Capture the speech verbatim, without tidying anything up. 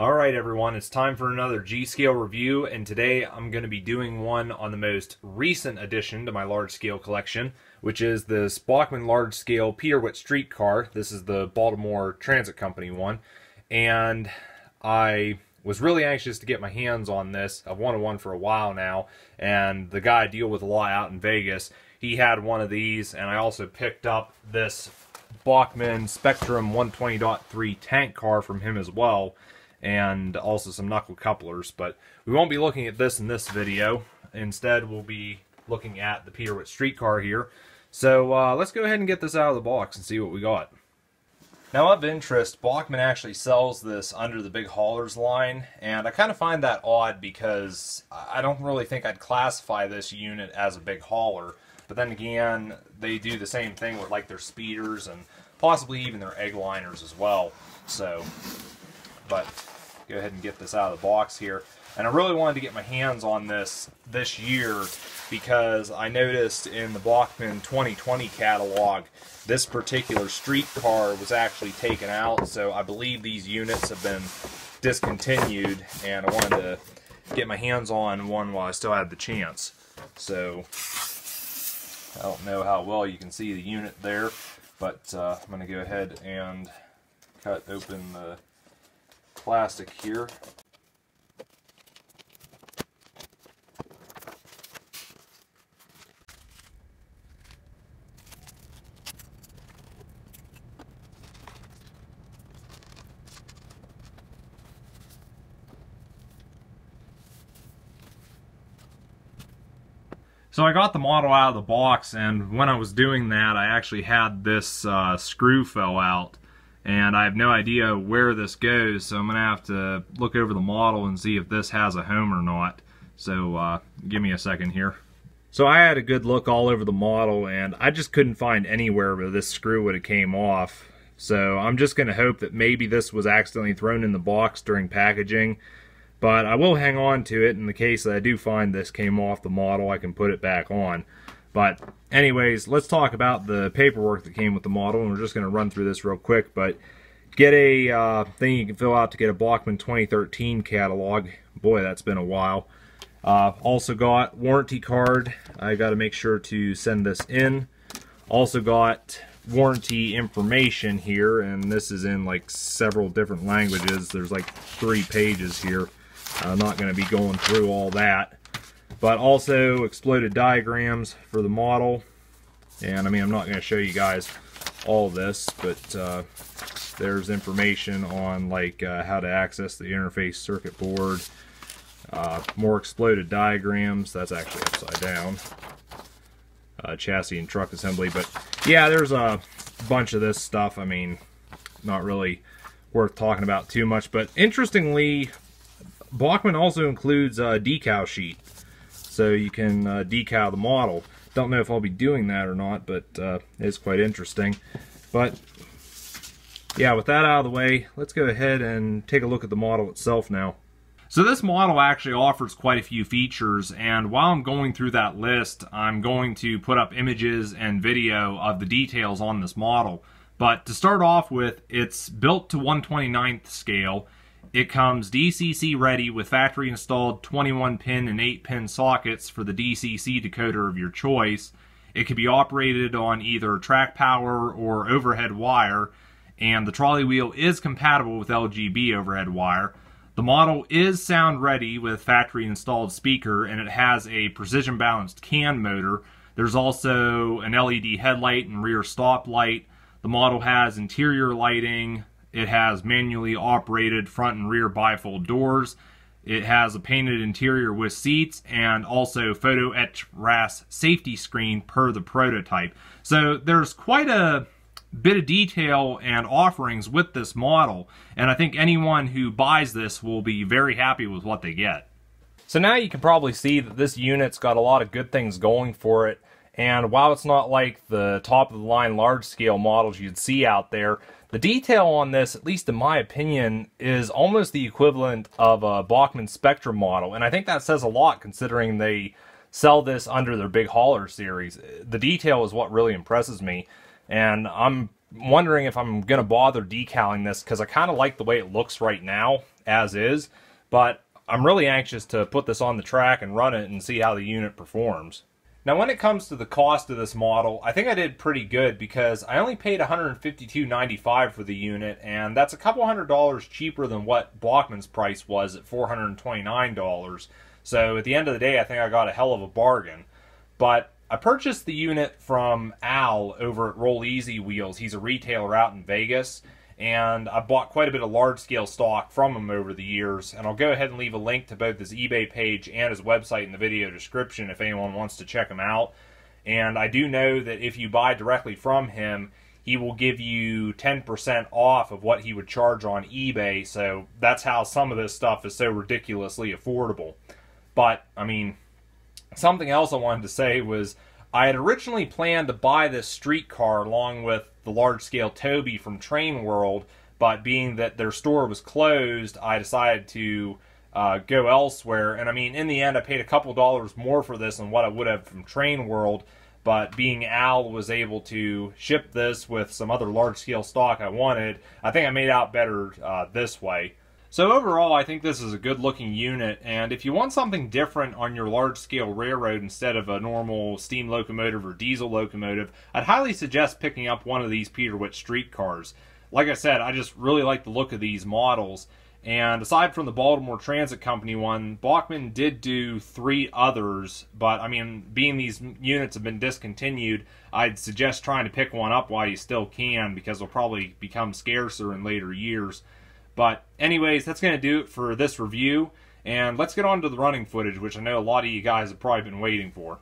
Alright everyone, it's time for another G-Scale review, and today I'm going to be doing one on the most recent addition to my large-scale collection, which is this Bachmann large-scale Peter Witt streetcar. This is the Baltimore Transit Company one, and I was really anxious to get my hands on this. I've wanted one for a while now, and the guy I deal with a lot out in Vegas, he had one of these, and I also picked up this Bachmann Spectrum one twenty point three tank car from him as well, and also some knuckle couplers, but we won't be looking at this in this video. Instead, we'll be looking at the Peter Witt streetcar here. So uh, let's go ahead and get this out of the box and see what we got. Now, of interest, Bachmann actually sells this under the Big Haulers line, and I kind of find that odd because I don't really think I'd classify this unit as a big hauler, but then again, they do the same thing with like their speeders and possibly even their egg liners as well. So, but go ahead and get this out of the box here. And I really wanted to get my hands on this this year because I noticed in the Bachmann twenty twenty catalog, this particular streetcar was actually taken out. So I believe these units have been discontinued, and I wanted to get my hands on one while I still had the chance. So I don't know how well you can see the unit there, but uh, I'm going to go ahead and cut open the plastic here. So I got the model out of the box, and when I was doing that, I actually had this uh, screw fell out, and I have no idea where this goes, so I'm going to have to look over the model and see if this has a home or not. So uh, give me a second here. So I had a good look all over the model, and I just couldn't find anywhere where this screw would have came off. So I'm just going to hope that maybe this was accidentally thrown in the box during packaging, but I will hang on to it in the case that I do find this came off the model. I can put it back on. But anyways, let's talk about the paperwork that came with the model, and we're just going to run through this real quick. But get a uh, thing you can fill out to get a Bachmann twenty thirteen catalog. Boy, that's been a while. Uh, also got warranty card. I got to make sure to send this in. Also got warranty information here, and this is in like several different languages. There's like three pages here. I'm not going to be going through all that. But also exploded diagrams for the model, and I mean, I'm not going to show you guys all this, but uh, there's information on like uh, how to access the interface circuit board, uh, more exploded diagrams, that's actually upside down, uh, chassis and truck assembly. But yeah, there's a bunch of this stuff. I mean, not really worth talking about too much, but interestingly, Bachmann also includes a decal sheet, so you can uh, decal the model. Don't know if I'll be doing that or not, but uh, it's quite interesting. But yeah, with that out of the way, let's go ahead and take a look at the model itself now. So this model actually offers quite a few features, and while I'm going through that list, I'm going to put up images and video of the details on this model. But to start off with, it's built to one twenty-ninth scale. It comes D C C ready with factory installed twenty-one pin and eight pin sockets for the D C C decoder of your choice. It can be operated on either track power or overhead wire, and the trolley wheel is compatible with L G B overhead wire. The model is sound ready with factory installed speaker, and it has a precision balanced can motor. There's also an L E D headlight and rear stop light. The model has interior lighting. It has manually operated front and rear bifold doors. It has a painted interior with seats and also photo etch R A S safety screen per the prototype. So there's quite a bit of detail and offerings with this model, and I think anyone who buys this will be very happy with what they get. So now you can probably see that this unit's got a lot of good things going for it, and while it's not like the top of the line large scale models you'd see out there, the detail on this, at least in my opinion, is almost the equivalent of a Bachmann Spectrum model, and I think that says a lot considering they sell this under their Big Hauler series. The detail is what really impresses me, and I'm wondering if I'm going to bother decaling this, because I kind of like the way it looks right now, as is, but I'm really anxious to put this on the track and run it and see how the unit performs. Now, when it comes to the cost of this model, I think I did pretty good, because I only paid one hundred fifty-two ninety-five for the unit, and that's a couple hundred dollars cheaper than what Bachmann's price was at four hundred twenty-nine dollars. So at the end of the day, I think I got a hell of a bargain. But I purchased the unit from Al over at Roll-E Z Wheels. He's a retailer out in Vegas, and I bought quite a bit of large-scale stock from him over the years, and I'll go ahead and leave a link to both his eBay page and his website in the video description if anyone wants to check him out. And I do know that if you buy directly from him, he will give you ten percent off of what he would charge on eBay, so that's how some of this stuff is so ridiculously affordable. But, I mean, something else I wanted to say was I had originally planned to buy this streetcar along with the large-scale Toby from Train World, but being that their store was closed, I decided to uh, go elsewhere. And I mean, in the end, I paid a couple dollars more for this than what I would have from Train World, but being Al was able to ship this with some other large-scale stock I wanted, I think I made out better uh, this way. So overall, I think this is a good-looking unit, and if you want something different on your large-scale railroad instead of a normal steam locomotive or diesel locomotive, I'd highly suggest picking up one of these Peter Witt streetcars. Like I said, I just really like the look of these models, and aside from the Baltimore Transit Company one, Bachmann did do three others, but I mean, being these units have been discontinued, I'd suggest trying to pick one up while you still can, because they'll probably become scarcer in later years. But anyways, that's going to do it for this review, and let's get on to the running footage, which I know a lot of you guys have probably been waiting for.